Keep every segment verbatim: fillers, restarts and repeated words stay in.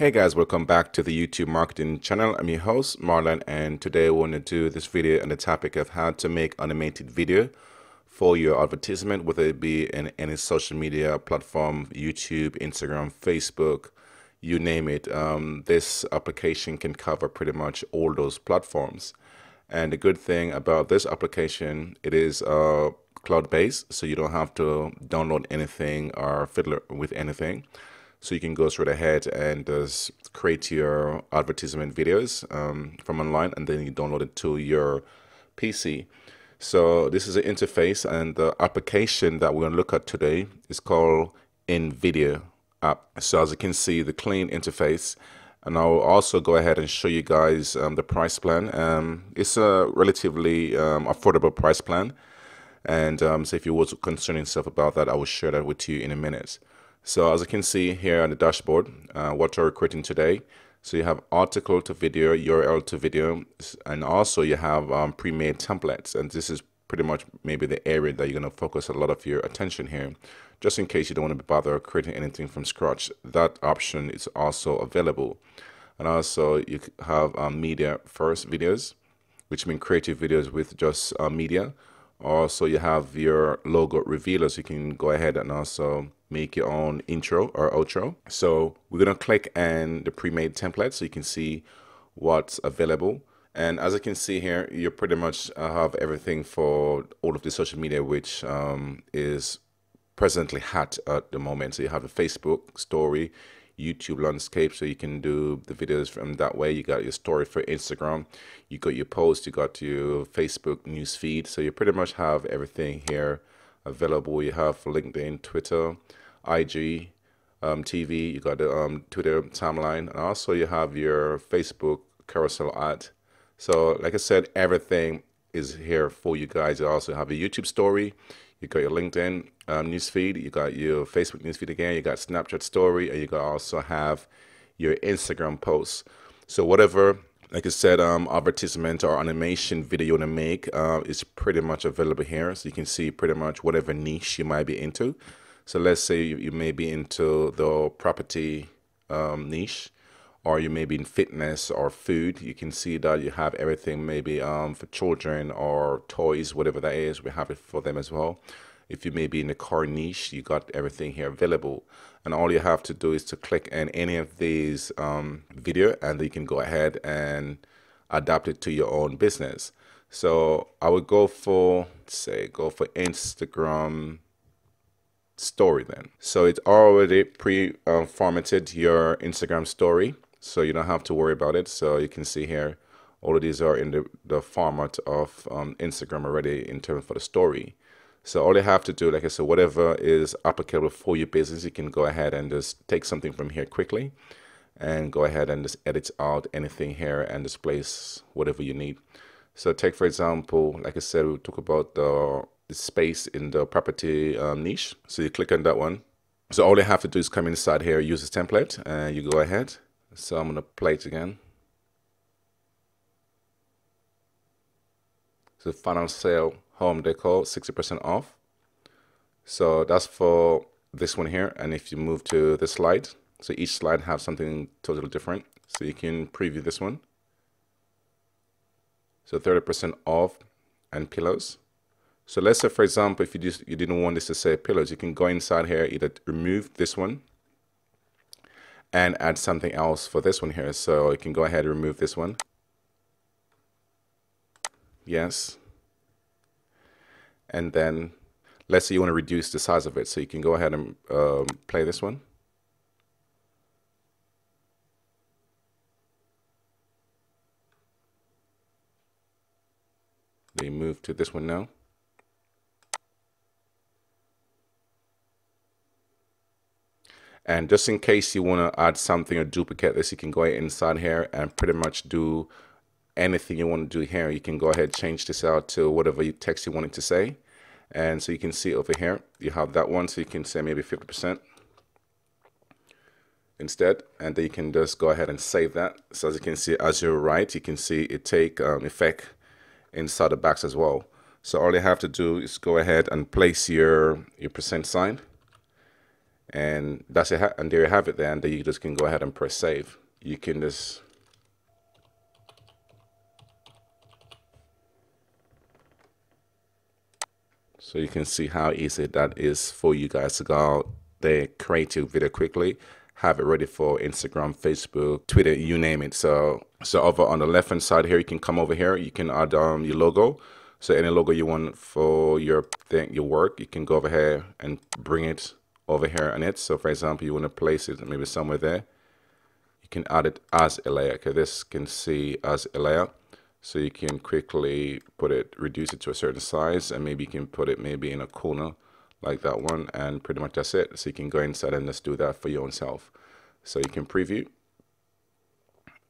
Hey guys, welcome back to the YouTube marketing channel. I'm your host Marlon, and today I want to do this video on the topic of how to make animated video for your advertisement, whether it be in any social media platform, YouTube, Instagram, Facebook, you name it. Um, this application can cover pretty much all those platforms. And the good thing about this application, it is uh, cloud-based, so you don't have to download anything or fiddle with anything. So you can go straight ahead and just create your advertisement videos um, from online, and then you download it to your P C. So this is an interface, and the application that we're going to look at today is called InVideo app. So as you can see, the clean interface, and I'll also go ahead and show you guys um, the price plan. Um, it's a relatively um, affordable price plan, and um, so if you were concerning yourself about that, I will share that with you in a minute. So as you can see here on the dashboard, uh, what we're creating today, so you have article to video, U R L to video, and also you have um, pre-made templates, and this is pretty much maybe the area that you're going to focus a lot of your attention here, just in case you don't want to bother creating anything from scratch. That option is also available. And also you have um, media first videos, which mean creative videos with just uh, media. Also you have your logo revealers. You can go ahead and also make your own intro or outro. So we're going to click and the pre-made template so you can see what's available. And as you can see here, you pretty much have everything for all of the social media, which um, is presently hot at the moment. So you have a Facebook story, YouTube landscape, so you can do the videos from that way. You got your story for Instagram, you got your post, you got your Facebook newsfeed. So you pretty much have everything here available. You have LinkedIn, Twitter, I G, um, T V, you got the um, Twitter timeline, and also you have your Facebook carousel ad. So like I said, everything is here for you guys. You also have a YouTube story, you got your LinkedIn um, newsfeed, you got your Facebook newsfeed again, you got Snapchat story, and you got also have your Instagram posts. So whatever, like I said, um, advertisement or animation video you want to make uh, is pretty much available here. So you can see pretty much whatever niche you might be into. So let's say you, you may be into the property um, niche, or you may be in fitness or food. You can see that you have everything maybe um, for children or toys, whatever that is, we have it for them as well. If you may be in the car niche, you got everything here available. And all you have to do is to click on any of these um, video, and you can go ahead and adapt it to your own business. So I would go for, let's say, go for Instagram story then. So it's already pre-formatted your Instagram story, so you don't have to worry about it. So you can see here, all of these are in the, the format of um, Instagram already in terms for the story. So all you have to do, like I said, whatever is applicable for your business, you can go ahead and just take something from here quickly and go ahead and just edit out anything here and just place whatever you need. So take, for example, like I said, we talk about the, the space in the property um, niche. So you click on that one. So all you have to do is come inside here, use this template, and you go ahead. So I'm going to play it again. So final sale, home decor, sixty percent off. So that's for this one here. And if you move to the slide, so each slide has something totally different. So you can preview this one. So thirty percent off and pillows. So let's say, for example, if you just you didn't want this to say pillows, you can go inside here, either remove this one and add something else for this one here. So you can go ahead and remove this one. Yes. And then let's say you want to reduce the size of it. So you can go ahead and um, play this one. They move to this one now. And just in case you want to add something or duplicate this, you can go inside here and pretty much do anything you want to do here. You can go ahead, change this out to whatever text you want it to say. And so you can see over here, you have that one. So you can say maybe fifty percent instead. And then you can just go ahead and save that. So as you can see, as you write, you can see it take um, effect inside the box as well. So all you have to do is go ahead and place your, your percent sign. And that's it, and there you have it there, and then you just can go ahead and press save. You can just So you can see how easy that is for you guys to go out there, create your video quickly, have it ready for Instagram, Facebook, Twitter, you name it. So so over on the left hand side here, you can come over here, you can add um, your logo. So any logo you want for your thing, your work, you can go over here and bring it over here on it. So for example, you want to place it maybe somewhere there. You can add it as a layer. Okay, this can see as a layer. So you can quickly put it, reduce it to a certain size, and maybe you can put it maybe in a corner like that one, and pretty much that's it. So you can go inside and just do that for your own self. So you can preview.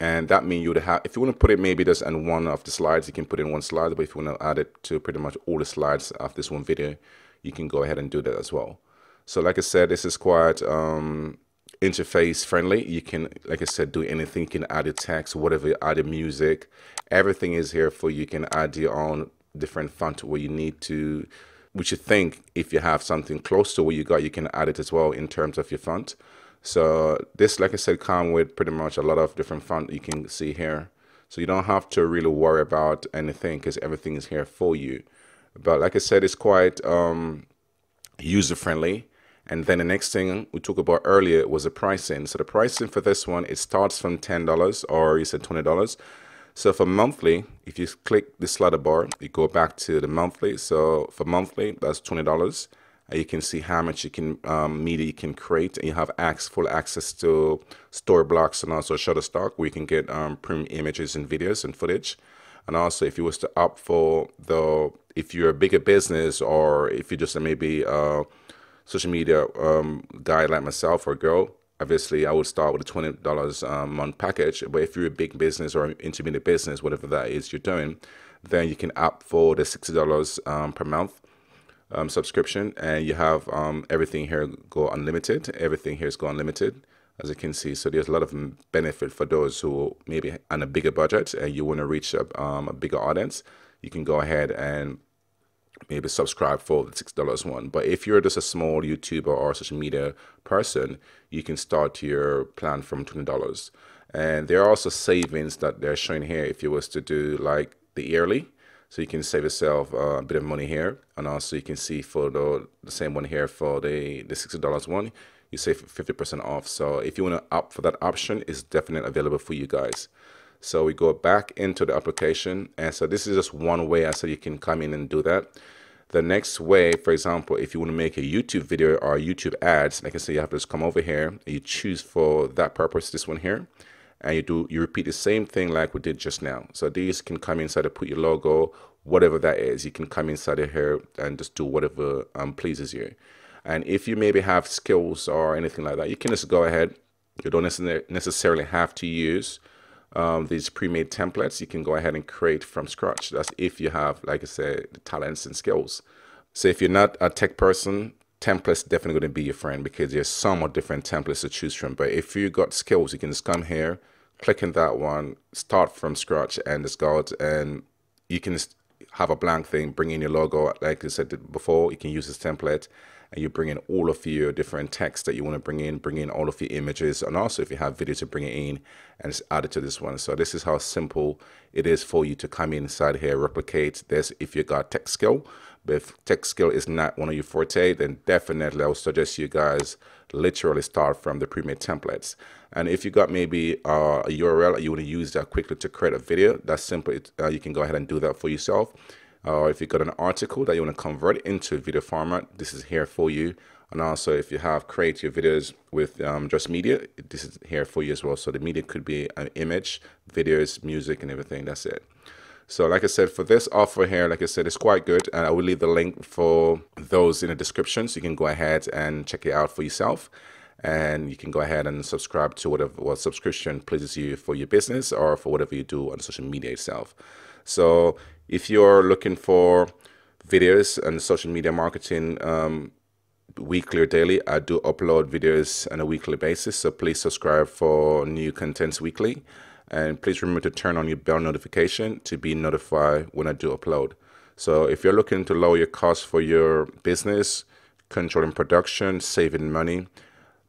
And that means you would have, if you want to put it maybe just in one of the slides, you can put it in one slide, but if you want to add it to pretty much all the slides of this one video, you can go ahead and do that as well. So like I said, this is quite um, interface friendly. You can, like I said, do anything. You can add a text, whatever, add a music. Everything is here for you. You can add your own different font where you need to, which you think if you have something close to what you got, you can add it as well in terms of your font. So this, like I said, comes with pretty much a lot of different font you can see here. So you don't have to really worry about anything because everything is here for you. But like I said, it's quite um, user friendly. And then the next thing we talked about earlier was the pricing. So the pricing for this one, it starts from ten dollars or you said twenty dollars. So for monthly, if you click the slider bar, you go back to the monthly. So for monthly, that's twenty dollars. And you can see how much you can um, media you can create. And you have access, full access to story blocks and also Shutterstock, where you can get um, premium images and videos and footage. And also, if you was to opt for the, if you're a bigger business or if you just maybe uh, social media um, guy like myself or girl, obviously I would start with a twenty dollars a month package. But if you're a big business or an intermediate business, whatever that is you're doing, then you can opt for the sixty dollars um, per month um, subscription. And you have um, everything here go unlimited. Everything here is go unlimited, as you can see. So there's a lot of benefit for those who maybe on a bigger budget and you want to reach a, um, a bigger audience. You can go ahead and maybe subscribe for the six dollar one. But if you're just a small YouTuber or social media person, you can start your plan from twenty dollars. And there are also savings that they're showing here if you was to do like the yearly. So you can save yourself a bit of money here. And also you can see for the, the same one here for the, the sixty dollar one, you save fifty percent off. So if you want to opt for that option, it's definitely available for you guys. So we go back into the application. And so this is just one way I said you can come in and do that. The next way, for example, if you want to make a YouTube video or YouTube ads, like I say, you have to just come over here. You choose for that purpose, this one here. And you do, you repeat the same thing like we did just now. So these can come inside and put your logo, whatever that is. You can come inside of here and just do whatever um, pleases you. And if you maybe have skills or anything like that, you can just go ahead. You don't necessarily have to use Um, these pre-made templates. You can go ahead and create from scratch. That's if you have, like I said, the talents and skills. So if you're not a tech person, templates definitely going to be your friend because there's so many different templates to choose from. But if you got skills, you can just come here, click on that one, start from scratch, and just go out and you can just have a blank thing, bring in your logo. Like I said before, you can use this template and you bring in all of your different text that you want to bring in, bring in all of your images. And also if you have videos to bring it in and just add it to this one. So this is how simple it is for you to come inside here, replicate this if you got tech skill. But if tech skill is not one of your forte, then definitely I would suggest you guys literally start from the pre-made templates. And if you got maybe uh, a U R L you want to use that quickly to create a video, that's simple. Uh, you can go ahead and do that for yourself. Or uh, if you got an article that you want to convert into video format, this is here for you. And also if you have create your videos with um, just media, this is here for you as well. So the media could be an image, videos, music, and everything. That's it. So like I said, for this offer here, like I said, it's quite good. And I will leave the link for those in the description. So you can go ahead and check it out for yourself. And you can go ahead and subscribe to whatever what subscription pleases you for your business or for whatever you do on social media itself. So if you're looking for videos and social media marketing um, weekly or daily, I do upload videos on a weekly basis. So please subscribe for new contents weekly. And please remember to turn on your bell notification to be notified when I do upload. So if you're looking to lower your costs for your business, controlling production, saving money,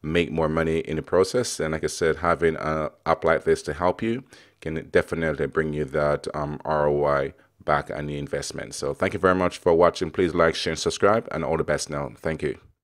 make more money in the process. And like I said, having an app like this to help you can definitely bring you that um, R O I back on the investment. So thank you very much for watching. Please like, share, and subscribe, and all the best now. Thank you.